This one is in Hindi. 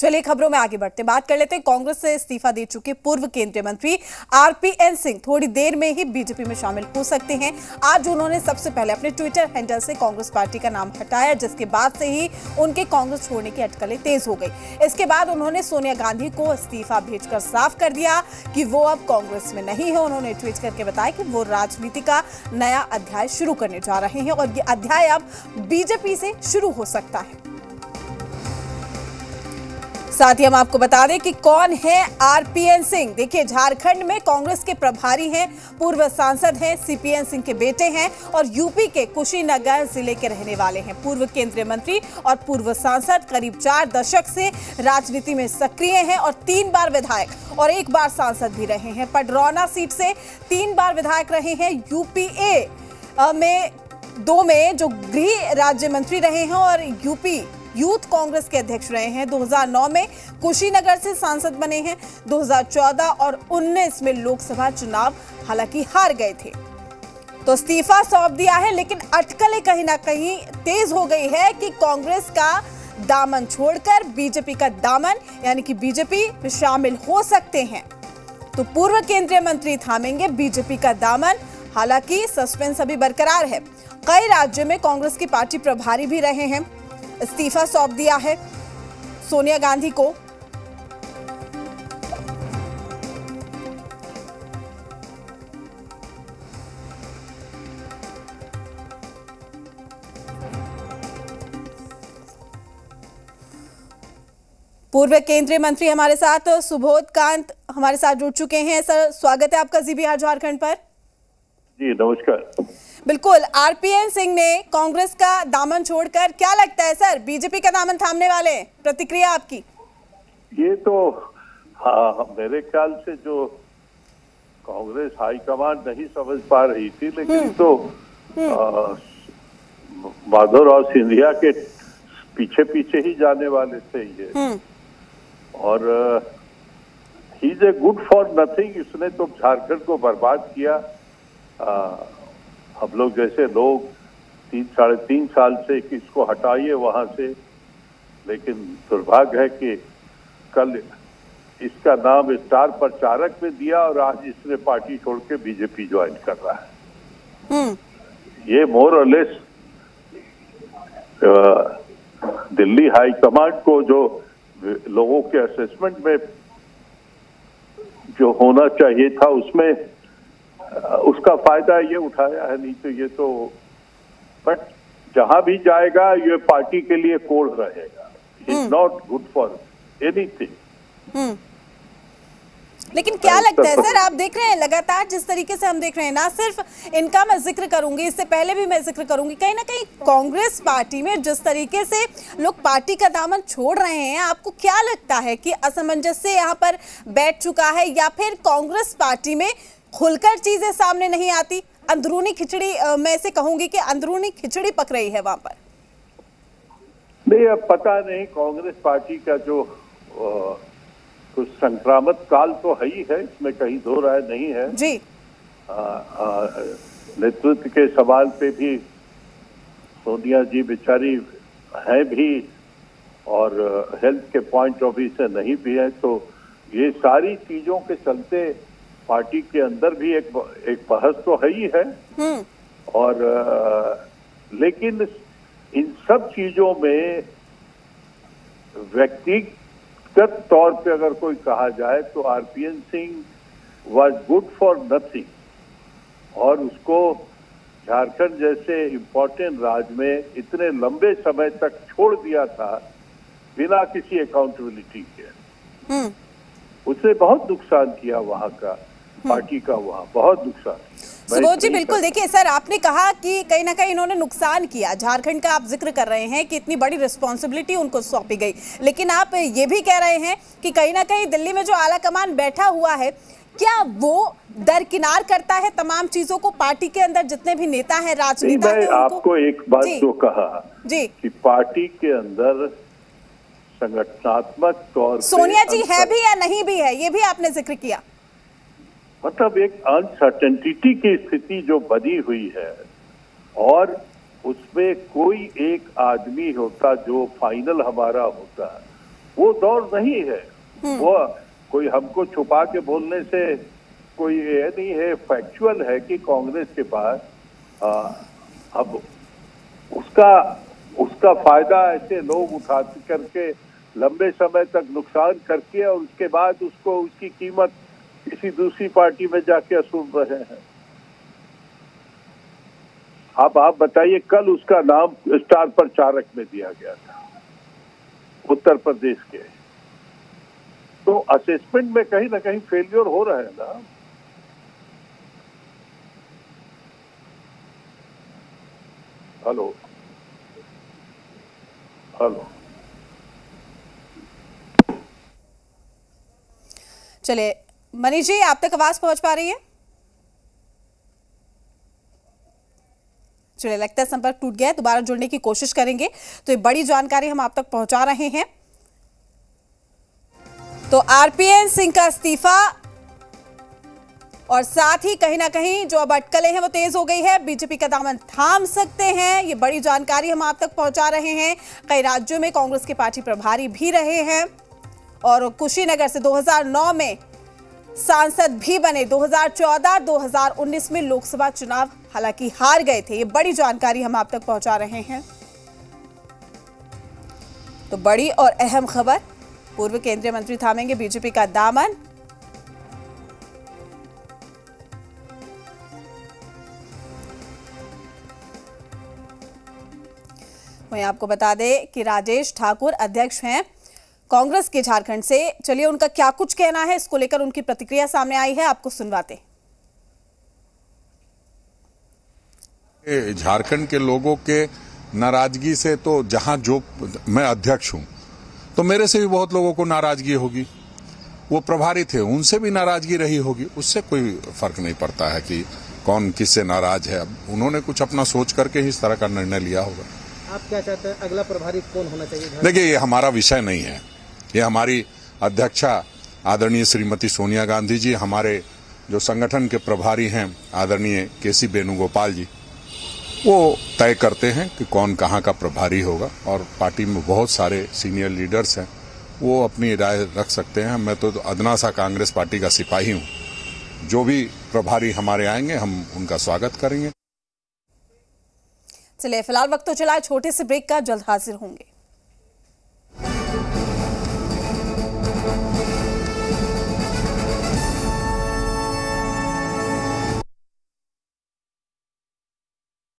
चलिए खबरों में आगे बढ़ते बात कर लेते हैं। कांग्रेस से इस्तीफा दे चुके पूर्व केंद्रीय मंत्री आरपीएन सिंह थोड़ी देर में ही बीजेपी में शामिल हो सकते हैं। आज उन्होंने सबसे पहले अपने ट्विटर हैंडल से कांग्रेस पार्टी का नाम हटाया, जिसके बाद से ही उनके कांग्रेस छोड़ने की अटकलें तेज हो गई। इसके बाद उन्होंने सोनिया गांधी को इस्तीफा भेजकर साफ कर दिया कि वो अब कांग्रेस में नहीं है। उन्होंने ट्वीट करके बताया कि वो राजनीति का नया अध्याय शुरू करने जा रहे हैं और ये अध्याय अब बीजेपी से शुरू हो सकता है। साथ ही हम आपको बता दें कि कौन है आरपीएन सिंह। देखिए, झारखंड में कांग्रेस के प्रभारी हैं, पूर्व सांसद हैं, सीपीएन सिंह के बेटे हैं और यूपी के कुशीनगर जिले के रहने वाले हैं। पूर्व केंद्रीय मंत्री और पूर्व सांसद करीब 4 दशक से राजनीति में सक्रिय हैं और 3 बार विधायक और 1 बार सांसद भी रहे हैं। पडरौना सीट से 3 बार विधायक रहे हैं। यूपीए में 2 में जो गृह राज्य मंत्री रहे हैं और यूपी यूथ कांग्रेस के अध्यक्ष रहे हैं। 2009 में कुशीनगर से सांसद बने हैं। 2014 और 19 में लोकसभा चुनाव हालांकि हार गए थे। तो इस्तीफा सौंप दिया है, लेकिन अटकलें कहीं ना कहीं तेज हो गई है कि कांग्रेस का दामन छोड़कर बीजेपी का दामन यानी कि बीजेपी में शामिल हो सकते हैं। तो पूर्व केंद्रीय मंत्री थामेंगे बीजेपी का दामन, हालांकि सस्पेंस अभी बरकरार है। कई राज्यों में कांग्रेस की पार्टी प्रभारी भी रहे हैं। इस्तीफा सौंप दिया है सोनिया गांधी को। पूर्व केंद्रीय मंत्री हमारे साथ सुबोध कांत हमारे साथ जुड़ चुके हैं। सर, स्वागत है आपका जी बिहार झारखंड पर। जी नमस्कार। बिल्कुल, आरपीएन सिंह ने कांग्रेस का दामन छोड़कर, क्या लगता है सर, बीजेपी का दामन थामने वाले? प्रतिक्रिया आपकी। ये तो मेरे ख्याल से जो कांग्रेस हाईकमान नहीं समझ पा रही थी, लेकिन तो माधवराव सिंधिया के पीछे पीछे ही जाने वाले थे ये। और he is a good for nothing. इसने तो झारखंड को बर्बाद किया। हम लोग जैसे लोग 3-3.5 साल से इसको हटाइए वहां से, लेकिन दुर्भाग्य है कि कल इसका नाम स्टार प्रचारक में दिया और आज इसने पार्टी छोड़ के बीजेपी ज्वाइन कर रहा है। ये मोर और लेस दिल्ली हाईकमांड को जो लोगों के असेसमेंट में जो होना चाहिए था उसमें उसका फायदा ये उठाया है। नहीं तो ये तो बट जहां भी जाएगा ये पार्टी के लिए कोड़ रहेगा। It's not good for anything. लेकिन क्या लगता है सर, आप देख रहे हैं लगातार जिस तरीके से हम देख रहे हैं, ना सिर्फ इनका मैं जिक्र करूंगी, इससे पहले भी मैं जिक्र करूंगी, कहीं ना कहीं कांग्रेस पार्टी में जिस तरीके से लोग पार्टी का दामन छोड़ रहे हैं, आपको क्या लगता है कि असमंजस से यहाँ पर बैठ चुका है या फिर कांग्रेस पार्टी में खुलकर चीजें सामने नहीं आती? अंदरूनी खिचड़ी, मैं ऐसे कहूंगी कि अंदरूनी खिचड़ी पक रही है वहां पर। नहीं, अब पता नहीं कांग्रेस पार्टी का जो कुछ संक्रामक काल तो है ही है, इसमें कहीं दो राय नहीं है जी। नेतृत्व के सवाल पे भी सोनिया जी बेचारी है भी और हेल्थ के पॉइंट ऑफ व्यू से नहीं भी है, तो ये सारी चीजों के चलते पार्टी के अंदर भी एक बहस तो है ही है। और लेकिन इन सब चीजों में व्यक्तिगत तौर पे अगर कोई कहा जाए तो RPN Singh was good for nothing. और उसको झारखंड जैसे इम्पोर्टेंट राज्य में इतने लंबे समय तक छोड़ दिया था बिना किसी अकाउंटेबिलिटी के। उसने बहुत नुकसान किया वहाँ का, पार्टी का वहाँ बहुत नुकसान। सुबोध जी बिल्कुल, देखिए सर, आपने कहा कि कहीं ना कहीं इन्होंने नुकसान किया। झारखंड का आप जिक्र कर रहे हैं कि इतनी बड़ी रिस्पॉन्सिबिलिटी उनको सौंपी गई, लेकिन आप ये भी कह रहे हैं कि कहीं ना कहीं दिल्ली में जो आला कमान बैठा हुआ है, क्या वो दरकिनार करता है तमाम चीजों को? पार्टी के अंदर जितने भी नेता है, राजनेता है, आपको एक बात तो कहा जी कि पार्टी के अंदर संगठनात्मक तौर सोनिया जी है भी या नहीं भी है, ये भी आपने जिक्र किया। मतलब एक अनसर्टेनिटी की स्थिति जो बनी हुई है और उसमें कोई एक आदमी होता जो फाइनल हमारा होता वो दौर नहीं है। वो कोई हमको छुपा के बोलने से कोई ये नहीं है, फैक्चुअल है कि कांग्रेस के पास अब उसका फायदा ऐसे लोग उठा करके लंबे समय तक नुकसान करके और उसके बाद उसको उसकी कीमत किसी दूसरी पार्टी में जाके असूल रहे हैं। अब आप बताइए, कल उसका नाम स्टार प्रचारक में दिया गया था उत्तर प्रदेश के, तो असेसमेंट में कहीं ना कहीं फेलियर हो रहा है ना। हेलो हेलो, चले मनीष जी, आप तक आवाज पहुंच पा रही है? चलिए, लगता है संपर्क टूट गया है, दोबारा जुड़ने की कोशिश करेंगे। तो ये बड़ी जानकारी हम आप तक पहुंचा रहे हैं। तो आरपीएन सिंह का इस्तीफा और साथ ही कहीं ना कहीं जो अब अटकलें हैं वो तेज हो गई है। बीजेपी का दामन थाम सकते हैं, ये बड़ी जानकारी हम आप तक पहुंचा रहे हैं। कई राज्यों में कांग्रेस के पार्टी प्रभारी भी रहे हैं और कुशीनगर से 2009 में सांसद भी बने। 2014-2019 में लोकसभा चुनाव हालांकि हार गए थे। ये बड़ी जानकारी हम आप तक पहुंचा रहे हैं। तो बड़ी और अहम खबर, पूर्व केंद्रीय मंत्री थामेंगे बीजेपी का दामन। मैं आपको बता दें कि राजेश ठाकुर अध्यक्ष हैं कांग्रेस के झारखंड से। चलिए उनका क्या कुछ कहना है, इसको लेकर उनकी प्रतिक्रिया सामने आई है, आपको सुनवाते। झारखंड के लोगों के नाराजगी से तो जहां जो मैं अध्यक्ष हूं तो मेरे से भी बहुत लोगों को नाराजगी होगी, वो प्रभारी थे उनसे भी नाराजगी रही होगी, उससे कोई फर्क नहीं पड़ता है कि कौन किससे नाराज है। अब उन्होंने कुछ अपना सोच करके ही इस तरह का निर्णय लिया होगा। आप क्या चाहते हैं, अगला प्रभारी कौन होना चाहिए? देखिए, ये हमारा विषय नहीं है, ये हमारी अध्यक्षा आदरणीय श्रीमती सोनिया गांधी जी, हमारे जो संगठन के प्रभारी हैं आदरणीय KC वेणुगोपाल जी, वो तय करते हैं कि कौन कहाँ का प्रभारी होगा। और पार्टी में बहुत सारे सीनियर लीडर्स हैं, वो अपनी राय रख सकते हैं। मैं तो अदना सा कांग्रेस पार्टी का सिपाही हूँ, जो भी प्रभारी हमारे आएंगे हम उनका स्वागत करेंगे। चलिए, फिलहाल वक्त तो चला, छोटे से ब्रेक का, जल्द हाजिर होंगे।